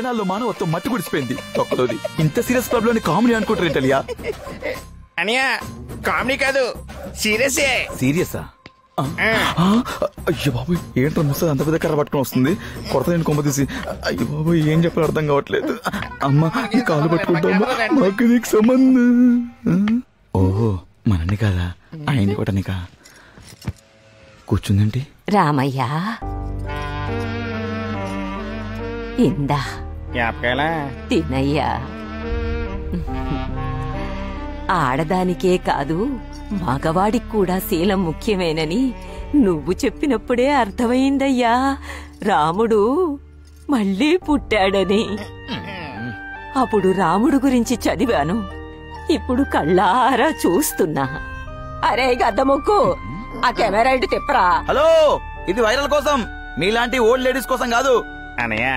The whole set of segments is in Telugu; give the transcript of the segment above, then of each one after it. క్షణాల్లో మానవత్వం మట్టి గుడిసిపోయింది. తొక్కలోది ఇంత సీరియస్ ప్రాబ్లం ని కామెడీ అనుకుంటారేంటలియా? అనియా కామెడీ కాదు సీరియసే. సీరియసా? అయ్యో బాబోయ్ ఏంట్రా ముసలి అంత పెద్ద కర్ర పట్టుకుని వస్తుంది, కొరత నేను కొమ్మ తీసి. అయ్యో బాబోయ్ ఏం చెప్పాలో అర్థం కావట్లేదు. అమ్మ కాలు పట్టుకుంటామా, నాకు నీకు సంబంధం. ఓహో మనని కాదా, ఆయన కూడా నీకా కూర్చుందండి. రామయ్యా ఇందా తినయ్యా. ఆడదానికే కాదు మగవాడికి కూడా శీలం ముఖ్యమేనని నువ్వు చెప్పినప్పుడే అర్థమైందయ్యా రాముడు మళ్ళీ పుట్టాడని. అప్పుడు రాముడు గురించి చదివాను, ఇప్పుడు కళ్ళారా చూస్తున్నా. అరే గద్దముక్కు ఆ కెమెరా ఇటు తిప్పరా. హలో ఇది వైరల్ కోసం, మీలాంటి ఓల్డ్ లేడీస్ కోసం కాదు. అనయ్య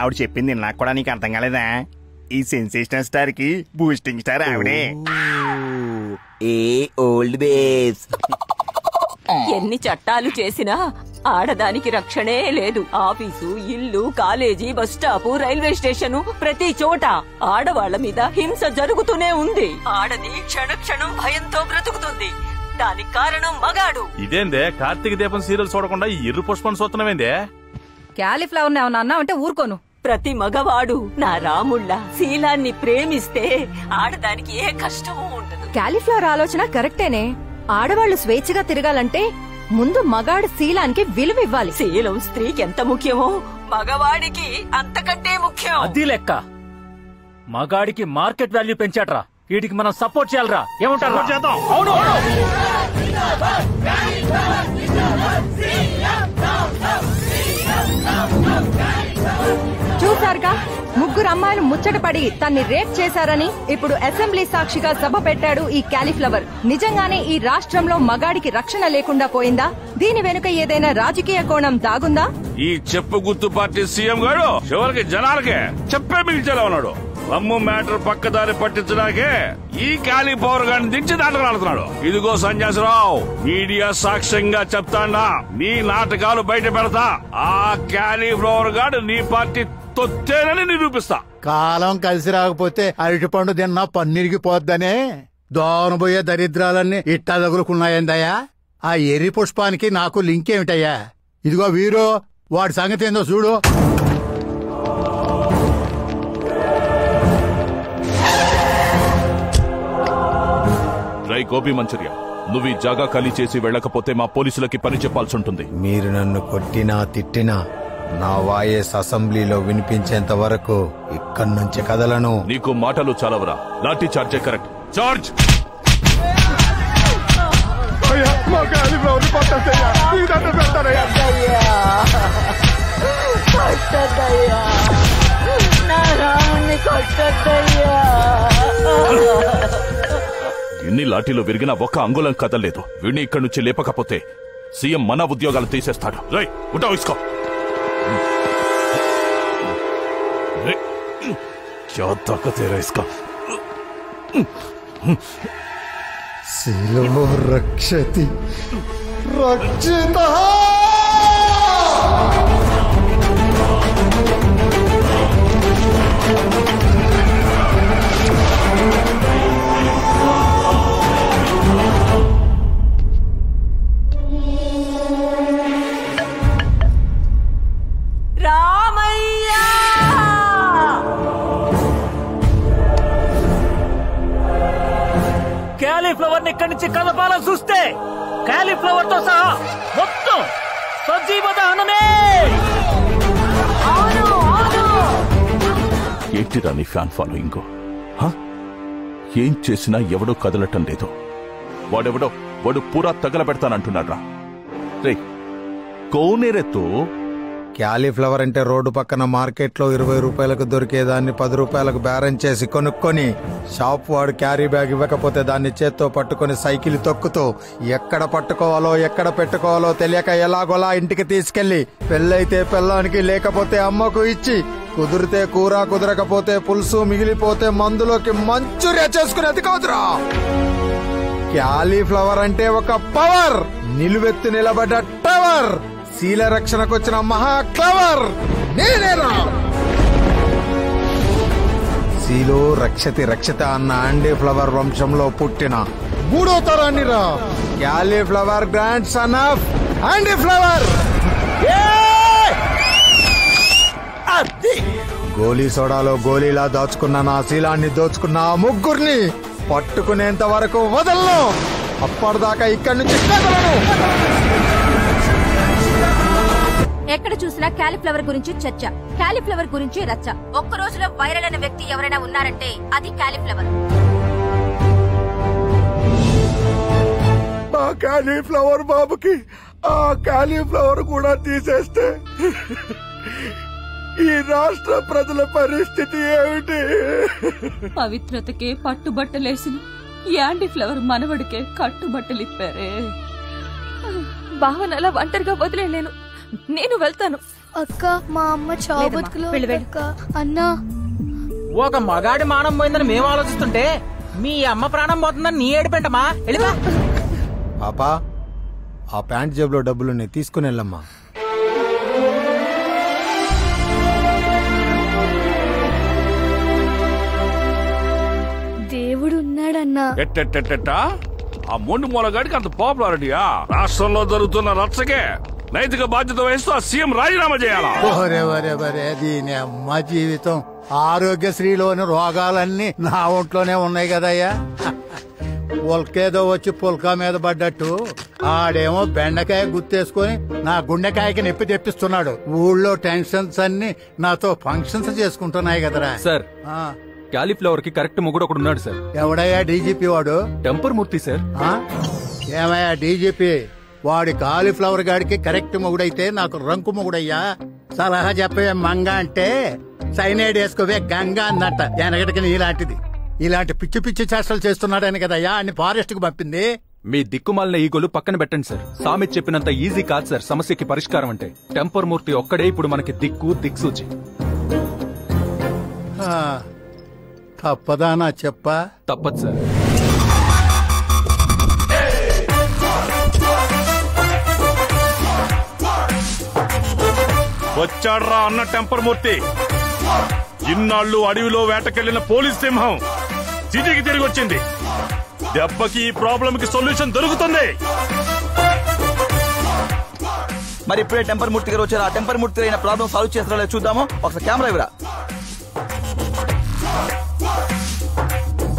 ఆవిడ చెప్పింది నాకు కూడా నీకు అర్థం కాలేదా? ఈ సెన్సేషనల్ స్టార్ కి బూస్టింగ్ స్టార్ ఆవిడే. ఎన్ని చట్టాలు చేసినా ఆడదానికి రక్షణే లేదు. ఆఫీసు, ఇల్లు, college, bus stop, railway station, ప్రతి చోట ఆడవాళ్ల మీద హింస జరుగుతూనే ఉంది. ఆడది క్షణ క్షణం భయంతో బ్రతుకుతుంది, దానికి కారణం మగాడు. ఇదేందే కార్తీక దీపం సీరియల్ చూడకుండా ఇరు పుష్పం సూత్రమేందే? క్యాలీఫ్లవర్ ని ఏమన్నా అన్నా అంటే ఊరుకోను. ప్రతి మగవాడు నా రాముళ్ళ శీలాన్ని ప్రేమిస్తే ఆడదానికి ఏ కష్టమూ ఉండదు. క్యాలీఫ్లవర్ ఆలోచన కరెక్టేనే. ఆడవాళ్లు స్వేచ్ఛగా తిరగాలంటే ముందు మగాడు శీలానికి విలువ ఇవ్వాలి. శీలం స్త్రీకి ఎంత ముఖ్యమో మగవాడికి అంతకంటే ముఖ్యం. అది లెక్క మగాడికి మార్కెట్ వాల్యూ పెంచాడ్రా, వీటికి మనం సపోర్ట్ చేయాలరా. ఏమంటారు? చూసారుగా ముగ్గురు అమ్మాయిలు ముచ్చటపడి తన్ని రేప్ చేశారని ఇప్పుడు అసెంబ్లీ సాక్షిగా సభ పెట్టాడు ఈ క్యాలీఫ్లవర్. నిజంగానే ఈ రాష్ట్రంలో మగాడికి రక్షణ లేకుండా పోయిందా? దీని వెనుక ఏదైనా రాజకీయ కోణం దాగుందా? ఈ చెప్పు గుర్తు పార్టీ సీఎం గారు చివరికి జనాలకే చెప్పే మిగిల్చేలా ఉన్నాడు. రమ్ము మ్యాటర్ పక్కదారి పట్టించడానికే ఈ క్యాలీఫ్లవర్ గాని దించి నాటకాడుతున్నాడు. ఇదిగో సంజాసరావు, మీడియా సాక్ష్యంగా చెప్తాండా, నీ నాటకాలు బయట పెడతా. ఆ క్యాలీఫ్లవర్ గాడు నీ పార్టీ తొత్తేనని నిరూపిస్తా. కాలం కలిసి రాకపోతే అరటి పండు తిన్నా పన్నీరికి పోద్దనే దోనబోయే దరిద్రాలన్నీ ఇట్టా తగులుకున్నాయందయ్యా. ఆ ఎర్రి పుష్పానికి నాకు లింక్ ఏమిటయ్యా? ఇదిగో వీరు, వాడి సంగతి ఏందో చూడు. గోబీ మంచూరియా, నువ్వు ఈ జాగా ఖాళీ చేసి వెళ్ళకపోతే మా పోలీసులకి పని చెప్పాల్సి ఉంటుంది. మీరు నన్ను కొట్టినా తిట్టినా నా వాయిస్ అసెంబ్లీలో వినిపించేంత వరకు ఇక్కడి నుంచి కదలను. నీకు మాటలు చాలవరా? లాఠీ చార్జే కరెక్ట్. చార్జ్! ఎన్ని లాఠీలు విరిగినా ఒక్క అంగుళం కదలలేదు. వీడిని ఇక్కడి నుంచి లేపకపోతే సీఎం మన ఉద్యోగాలు తీసేస్తాడు. రై ఉంటావు ఇసుకో. క్యాలీఫ్లవర్ ఇక్కడి నుంచి కలపాలని చూస్తే క్యాలీఫ్లవర్ తో సహా మొత్తం సజీవ దహనమే. ఏంటిరా నీ ఫ్యాన్ ఫాలోయింగ్? ఏం చేసినా ఎవడో కదలటం లేదు. వాడెవడో వాడు పూరా తగలబెడతానంటున్నాడ్రా. రే కోనేరేతో క్యాలీఫ్లవర్ అంటే రోడ్డు పక్కన మార్కెట్లో 20 రూపాయలకు దొరికేదాన్ని 10 రూపాయలకు బేరం చేసి కొనుక్కొని షాప్ వాడు క్యారీ బ్యాగ్ ఇవ్వకపోతే దాన్ని చేత్తో పట్టుకొని సైకిల్ తొక్కుతూ ఎక్కడ పట్టుకోవాలో ఎక్కడ పెట్టుకోవాలో తెలియక ఎలాగోలా ఇంటికి తీసుకెళ్లి పెళ్ళైతే పెళ్ళానికి లేకపోతే అమ్మకు ఇచ్చి కుదిరితే కూర కుదరకపోతే పులుసు మిగిలిపోతే మందులోకి మంచూరియా చేసుకునేది కాదురా. క్యాలీఫ్లవర్ అంటే ఒక పవర్, నిలువెత్తు నిలబడ్డ టవర్, శీల రక్షణకు వచ్చిన మహా క్లవర్ నేనేరా. కాశీలో రక్షతి రక్షత అన్న కాలీఫ్లవర్ వంశంలో పుట్టిన మూడో తరాన్ని రా cauliflower grandson of cauliflower. గోలీ సోడాలో గోలీలా దాచుకున్న నా శీలాన్ని దోచుకున్న ఆ ముగ్గురిని పట్టుకునేంత వరకు వదలను. అప్పటిదాకా ఇక్కడి నుంచి ఎక్కడ చూసినా కాలీఫ్లవర్ గురించి చర్చ, కాలీఫ్లవర్ గురించి రచ్చ. ఒక్క రోజులో వైరల్ అయిన వ్యక్తి ఎవరైనా ఉన్నారంటే అది కాలీఫ్లవర్. మా కాలీఫ్లవర్ బాబుకి ఆ కాలీఫ్లవర్ కూడా తీసేస్తే ఈ రాష్ట్ర ప్రజల పరిస్థితి ఏమిటి? పవిత్రతకే పట్టుబట్టలేసిన కాలీఫ్లవర్ మనవడికే కట్టుబట్టలిప్పారే. భావనలా ఒంటరిగా వదిలేలేను, నేను వెళ్తాను అక్క. మా అమ్మ చావు బతుకులో అన్న ఒక మగాడి మానం పోయిందని మేము ఆలోచిస్తుంటే మీ అమ్మ ప్రాణం పోతుందని నీ ఏడిపెంటమ్మా. పాపా, ఆ ప్యాంట్ జేబులో డబ్బులు తీసుకుని వెళ్ళమ్మా. దేవుడు ఉన్నాడన్నా. ఆ మొండు మూలగాడికి అంత పాపులారిటీయా? రాష్ట్రంలో జరుగుతున్న రచ్చకే నైతిక బాధ్యత వహిస్తూ ఆ సీఎం రాజీనామా చేయాలి. దీని అమ్మ జీవితం. ఆరోగ్యశ్రీలోని రోగాలన్నీ నా ఒంట్లోనే ఉన్నాయి కదయ్యా. పొలకేదో వచ్చి పొలకా మీద పడ్డట్టు ఆడేమో బెండకాయ గుర్తేసుకొని నా గుండెకాయకి నొప్పి తెప్పిస్తున్నాడు. ఊళ్ళో టెన్షన్స్ అన్ని నాతో ఫంక్షన్స్ చేసుకుంటున్నాయి కదరా. సార్, కాలీఫ్లవర్ కి కరెక్ట్ మొగుడు ఒకడు ఉన్నాడు సార్. ఎవడయ్యా? డీజీపీ వాడు టెంపర్ మూర్తి సార్. ఏమయ్యా డీజీపీ వాడి కాలీఫ్లవర్ గాడికి కరెక్ట్ మొగుడైతే నాకు రంకు మొగుడయ్యా. సలహా చెప్పవే మంగ అంటే సైనైడ్ వేసుకోవే గంగా అన్నట్ట. వెనకటికి నీలాంటిది ఇలాంటి పిచ్చి పిచ్చి చేష్టలు చేస్తున్నాడని కదయ్యా అన్ని ఫారెస్ట్ కు పంపింది. మీ దిక్కుమాలిన ఈగోలు పక్కన పెట్టండి సార్. సామి చెప్పినంత ఈజీ కాదు సార్ సమస్యకి పరిష్కారం అంటే. టెంపర్ మూర్తి ఒక్కడే ఇప్పుడు మనకి దిక్సూచి. తప్పదా నా చెప్ప? తప్పదు సార్. వచ్చాడ్రా అన్న టెంపర్ మూర్తి. ఇన్నాళ్ళు అడవిలో వేటకెళ్లిన పోలీస్ సింహం సిటీకి తిరిగి వచ్చింది. దెబ్బకి ఈ ప్రాబ్లం కి సొల్యూషన్ దొరుకుతుంది. మరి ఇప్పుడే టెంపర్ మూర్తి గారు వచ్చారు. ఆ టెంపర్ మూర్తి అయిన ప్రాబ్లం సాల్వ్ చేస్తారో చూద్దాము. ఒకసారి కెమెరా ఇవ్వరా,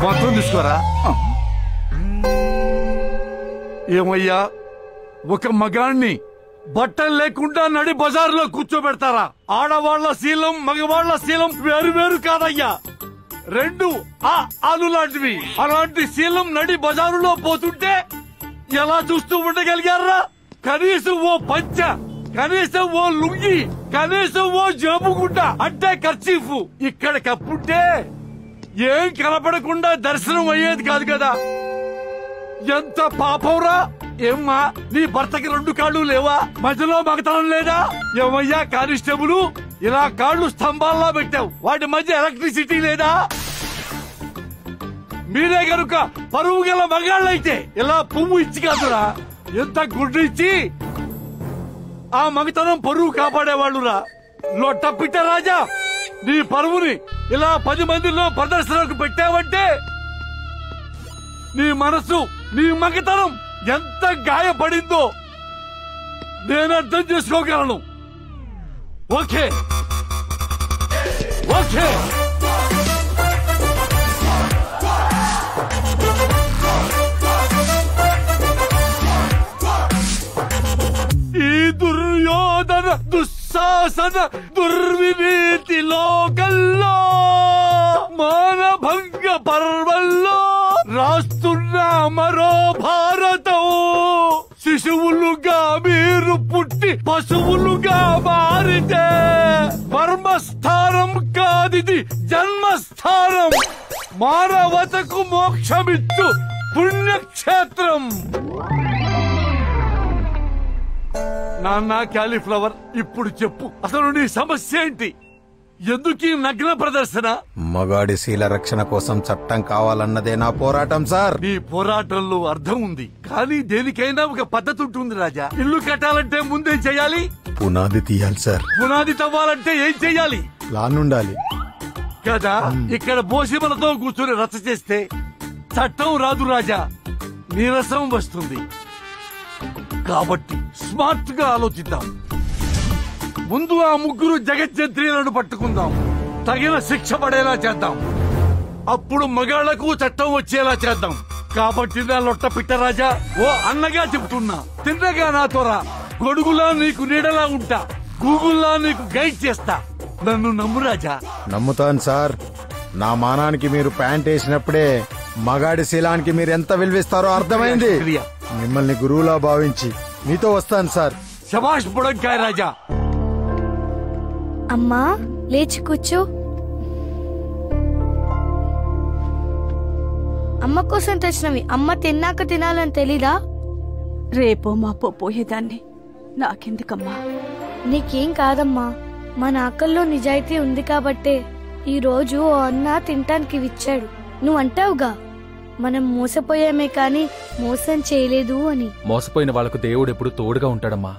బాత్రూమ్ తీసుకోరా. ఏమయ్యా, ఒక మగాణ్ణి బట్టలు లేకుండా నడి బజార్లో కూర్చోబెడతారా? ఆడవాళ్ల శీలం మగవాళ్ల శీలం వేరు వేరు కాదయ్యా, రెండు ఆలు లాంటివి. అలాంటి శీలం నడి బజారులో పోతుంటే ఎలా చూస్తూ ఉండగలిగారా? కనీసం ఓ పంచ, కనీసం ఓ లుంగి, కనీసం ఓ జేబుగుడ్డ అంటే కర్చీఫు ఇక్కడ కప్పుంటే ఏం కనపడకుండా దర్శనం అయ్యేది కాదు కదా. ఎంత పాపంరా! ఏమ్మా, నీ భర్తకి రెండు కాళ్ళు లేవా? మధ్యలో మగతనం లేదా? ఏమయ్యా కానిస్టేబుల్, ఇలా కాళ్ళు స్తంభాల్లో పెట్టావు, వాటి మధ్య ఎలక్ట్రిసిటీ లేదా? మీరే గనుక పరువు గల మగాళ్ళైతే ఇలా పువ్వు ఇచ్చి కాదురా, ఎంత గుడ్డు ఇచ్చి ఆ మగతనం పరువు కాపాడేవాళ్ళురా. లొట్టపిట్ట రాజా, నీ పరువుని ఇలా 10 మందిలో ప్రదర్శనకు పెట్టావంటే నీ మనసు, నీ మగతనం ఎంత గాయపడిందో నేను అర్థం చేసుకోగలను. ఓకే ఓకే, ఈ దుర్యోధన దుస్సాహసన దుర్వినీతి లోకల్లో మానభంగ పర్వంలో రాస్తున్న అమరో భారతం. శిశువులుగా మీరు పుట్టి పశువులుగా మారితే కర్మస్థానం కాదిది, జన్మస్థానం. మానవతకు మోక్షమిచ్చు పుణ్యక్షేత్రం. నాన్న కాలీఫ్లవర్, ఇప్పుడు చెప్పు అసలు నీ సమస్య ఏంటి? ఎందుకు ఈ నగ్న ప్రదర్శన? మగాడి శీల రక్షణ కోసం చట్టం కావాలన్నదే నా పోరాటం సార్. నీ పోరాటంలో అర్థం ఉంది, కానీ దేనికైనా ఒక పద్ధతి ఉంటుంది రాజా. ఇల్లు కట్టాలంటే ముందే చేయాలి, పునాది తీయాలి సార్. పునాది తవ్వాలంటే ఏం చేయాలి? ప్లాన్ ఉండాలి. కదా ఇక్కడ భోసిమలతో కూర్చొని రచ్చ చేస్తే చట్టం రాదు రాజా, నీరసం వస్తుంది. కాబట్టి స్మార్ట్ గా ఆలోచిద్దాం. ముందు ఆ ముగ్గురు జగజ్జంత్రీలను పట్టుకుందాం, తగిన శిక్ష పడేలా చేద్దాం, అప్పుడు మగాళ్లకు చట్టం వచ్చేలా చేద్దాం. కాబట్టి నా లొట్ట పిట్టరాజా, ఓ అన్నగా చెబుతున్నా, తిన్నగా నాతోరా, గొడుగులా నీకు నీడలా ఉంటా, గూగుల్లా నీకు గైడ్ చేస్తా, నన్ను నమ్ము రాజా. నమ్ముతాను సార్. నా మానానికి మీరు ప్యాంట్ వేసినప్పుడే మగాడి శీలానికి మీరు ఎంత విలువిస్తారో అర్థమైంది. మిమ్మల్ని గురువులా భావించి మీతో వస్తాను సార్. శభాష్ బుడంకాయ రాజా. అమ్మా లేచి కూర్చో. అమ్మ కోసం తెచ్చినవి అమ్మ తిన్నాక తినాలని తెలీదా? రేపో మాపో పోయేదాన్ని, నాకెందుకమ్మా? నీకేం కాదమ్మా, మన ఆకల్లో నిజాయితీ ఉంది కాబట్టే ఈ రోజు ఓ అన్న తినటానికి ఇచ్చాడు. నువ్వంటావుగా మనం మోసపోయామే కాని మోసం చేయలేదు అని. మోసపోయిన వాళ్లకు దేవుడు ఎప్పుడు తోడుగా ఉంటాడమ్మా.